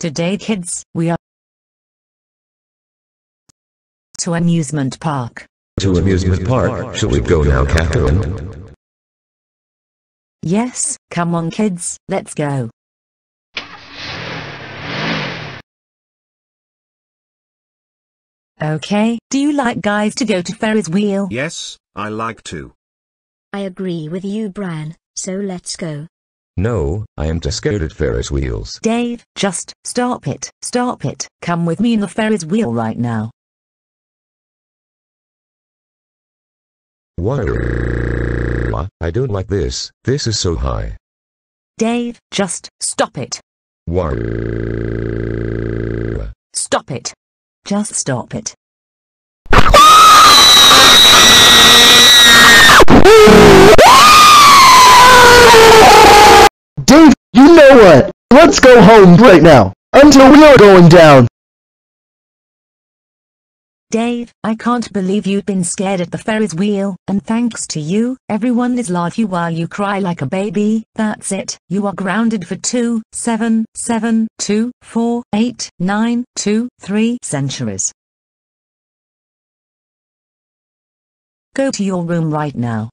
Today kids, we are to amusement park. To amusement park, shall we go now, Catherine? Yes, come on kids, let's go. Okay, do you like guys to go to Ferris wheel? Yes, I like to. I agree with you Brian, so let's go. No, I am too scared at Ferris wheels. Dave, just stop it, come with me in the Ferris wheel right now. What? I don't like this, this is so high. Dave, just stop it. What? Stop it. Just stop it. Dave, you know what? Let's go home right now, until we are going down. Dave, I can't believe you've been scared at the Ferris wheel, and thanks to you, everyone is laughing while you cry like a baby. That's it, you are grounded for 2, 7, 7, 2, 4, 8, 9, 2, 3 centuries. Go to your room right now.